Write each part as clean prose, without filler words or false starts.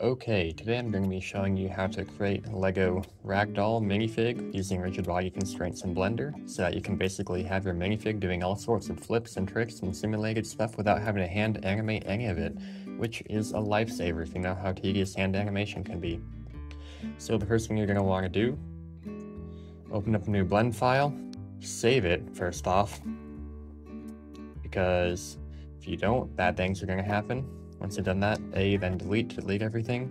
Okay, today I'm going to be showing you how to create a LEGO ragdoll minifig using rigid body constraints in Blender, so that you can basically have your minifig doing all sorts of flips and tricks and simulated stuff without having to hand animate any of it, which is a lifesaver if you know how tedious hand animation can be. So the first thing you're going to want to do, open up a new blend file, save it first off, because if you don't, bad things are going to happen. Once you've done that, then delete to delete everything.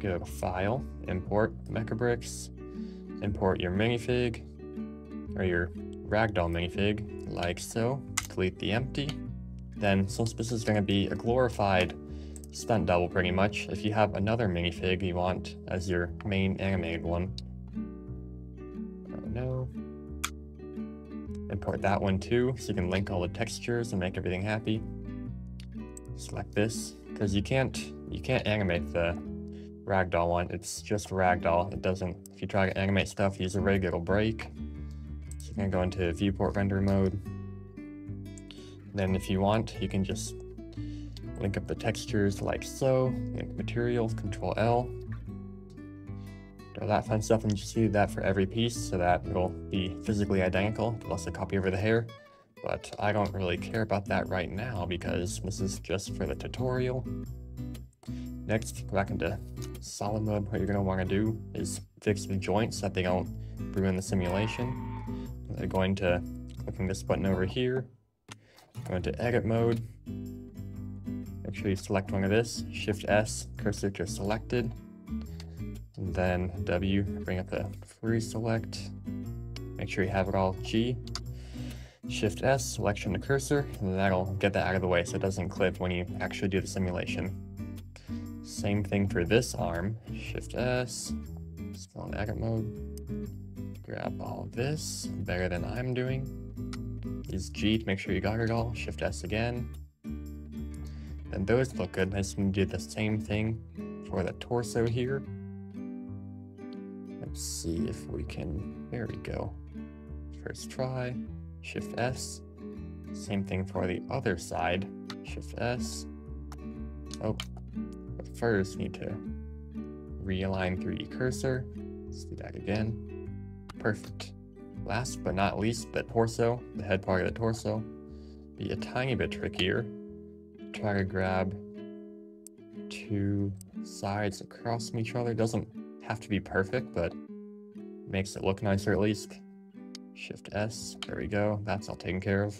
Go to File, Import Mechabricks, import your minifig, or your ragdoll minifig, like so. Delete the empty. Then, since this is going to be a glorified stunt double pretty much, if you have another minifig you want as your main animated one, import that one too, so you can link all the textures and make everything happy. Select this, because you can't animate the ragdoll one. It's just ragdoll. It doesn't, if you try to animate stuff, use a rig, it'll break. So you're going to go into viewport render mode. Then if you want, you can just link up the textures like so, link materials, Control L. Do all that fun stuff, and you just do that for every piece so that it'll be physically identical, plus a copy over the hair. But I don't really care about that right now because this is just for the tutorial. Next, go back into solid mode. What you're going to want to do is fix the joints so that they don't ruin the simulation. They're going to clicking this button over here, go into edit mode, make sure you select one of this, Shift S, cursor to selected, and then W, bring up the free select, make sure you have it all, G, Shift S, selection to cursor, and that'll get that out of the way so it doesn't clip when you actually do the simulation. Same thing for this arm, Shift S, still in edit mode, grab all this, better than I'm doing, is G to make sure you got it all, Shift S again, then those look good. I just need to do the same thing for the torso here. Let's see if we can, there we go, first try. Shift S, same thing for the other side, Shift S. Oh, but first need to realign 3D cursor. Let's do that again. Perfect. Last but not least, the torso, the head part of the torso, be a tiny bit trickier. Try to grab two sides across from each other. Doesn't have to be perfect, but makes it look nicer at least. Shift S, there we go, that's all taken care of.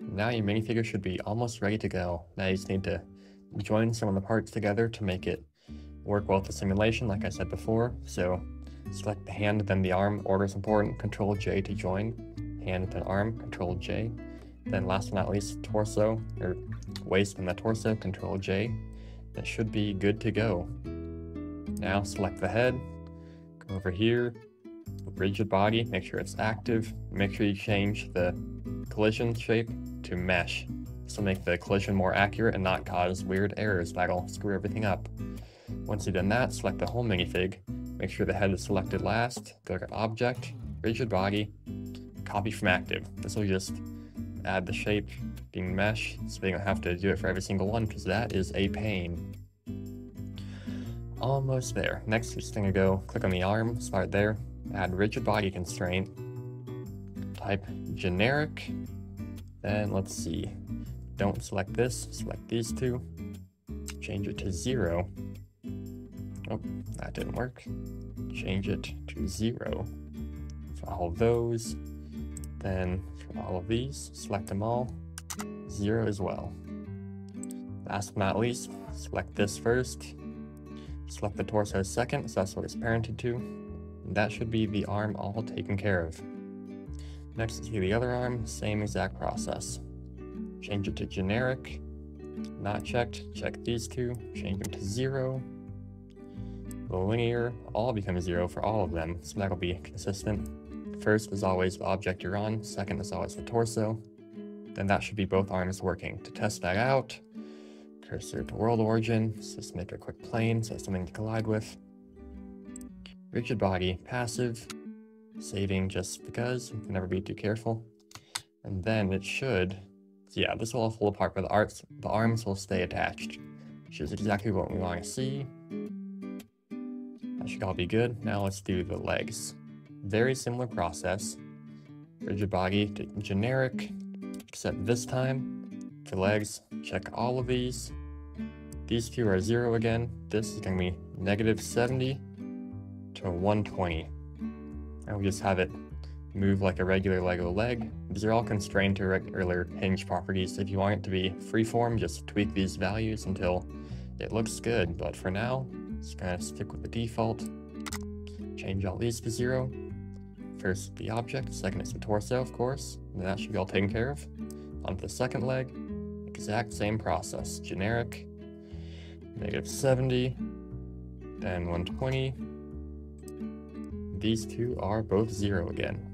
Now your minifigure should be almost ready to go. Now you just need to join some of the parts together to make it work well with the simulation, like I said before. So select the hand, then the arm, order is important, Control J to join, hand then arm, Control J. Then last but not least, torso, or waist and the torso, Control J. That should be good to go. Now select the head, go over here, rigid body, make sure it's active, make sure you change the collision shape to mesh. This will make the collision more accurate and not cause weird errors that'll screw everything up. Once you've done that, select the whole minifig, make sure the head is selected last, go to object, rigid body, copy from active. This will just add the shape being mesh so you don't have to do it for every single one because that is a pain. Almost there. Next, just gonna go click on the arm, start there. Add rigid body constraint, type generic, then let's see, don't select this, select these two, change it to 0, oh, that didn't work, change it to 0, for all those, then for all of these, select them all, 0 as well. Last but not least, select this first, select the torso second, so that's what it's parented to. That should be the arm all taken care of. Next is the other arm, same exact process. Change it to generic, not checked, check these two, change them to 0. The linear all becomes 0 for all of them, so that'll be consistent. First is always the object you're on, second is always the torso. Then that should be both arms working. To test that out, cursor to world origin, just make a quick plane so it's something to collide with. Rigid body, passive, saving just because, you can never be too careful. And then it should, so yeah, this will all fall apart, but the arms will stay attached. which is exactly what we want to see. That should all be good. Now let's do the legs. Very similar process. Rigid body to generic, except this time for legs, check all of these. These two are 0 again. This is going to be -70 to 120. And we just have it move like a regular Lego leg. These are all constrained to regular hinge properties. If you want it to be freeform, just tweak these values until it looks good. But for now, just kind of stick with the default. Change all these to 0. First the object, second is the torso, of course. And that should be all taken care of. Onto the second leg, exact same process. Generic, -70, then 120. These two are both 0 again.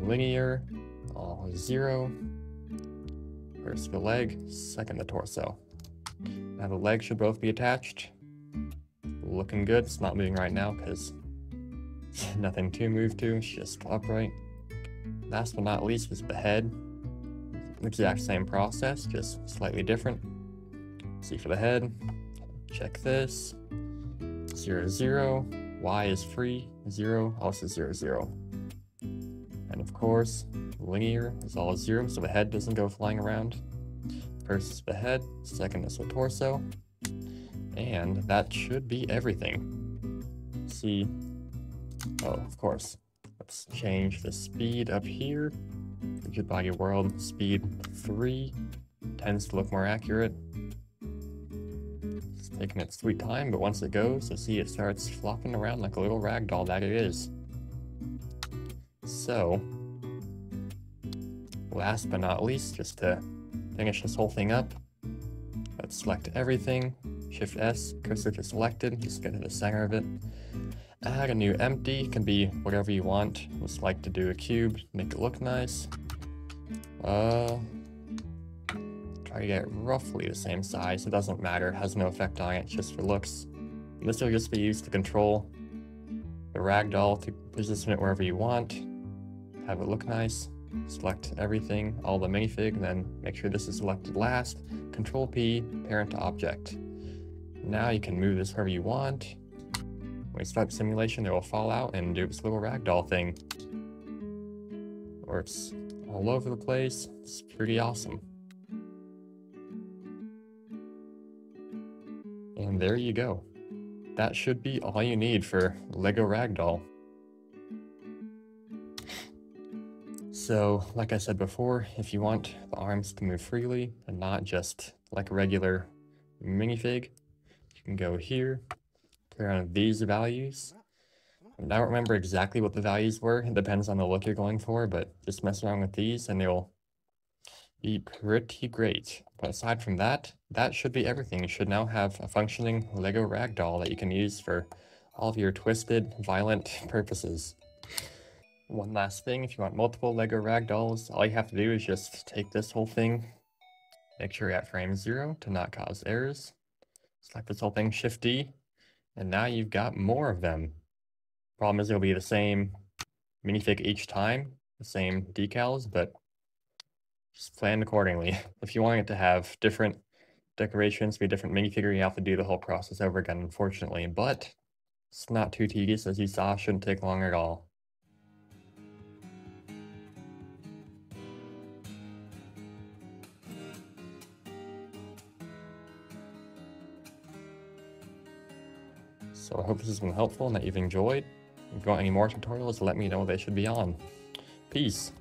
Linear, all 0. First the leg, second the torso. Now the legs should both be attached. Looking good. It's not moving right now because nothing to move to. It's just upright. Last but not least is the head. Exact same process, just slightly different. See for the head. Check this. 0, 0. Y is free. 0, also 0, 0. And of course, linear is all 0, so the head doesn't go flying around. First is the head, second is the torso, and that should be everything. See, oh, of course, let's change the speed up here. Rigid body world, speed 3, tends to look more accurate. It's taking its sweet time, but once it goes, so see, it starts flopping around like a little ragdoll that it is. So, last but not least, just to finish this whole thing up, let's select everything, Shift S, cursor to selected, just go to the center of it. Add a new empty, can be whatever you want. Just like to do a cube, make it look nice. Try to get it roughly the same size, it doesn't matter, it has no effect on it, just for looks. And this will just be used to control the ragdoll to position it wherever you want, have it look nice. Select everything, all the minifig, and then make sure this is selected last. Control P, parent to object. Now you can move this wherever you want. When you start the simulation, it will fall out and do its little ragdoll thing. Or it's all over the place. It's pretty awesome. And there you go. That should be all you need for Lego Ragdoll. So, like I said before, if you want the arms to move freely and not just like a regular minifig, you can go here, play around with these values. And I don't remember exactly what the values were, it depends on the look you're going for, but just mess around with these and they'll be pretty great. But aside from that, that should be everything. You should now have a functioning Lego Ragdoll that you can use for all of your twisted, violent purposes. One last thing, if you want multiple Lego Ragdolls, all you have to do is just take this whole thing, make sure you're at frame 0 to not cause errors, select this whole thing, Shift D, and now you've got more of them. Problem is it'll be the same minifig each time, the same decals, but just plan accordingly. If you want it to have different decorations, be a different minifigure, you have to do the whole process over again, unfortunately, but it's not too tedious, as you saw, shouldn't take long at all. So I hope this has been helpful and that you've enjoyed. If you want any more tutorials, let me know they should be on. Peace!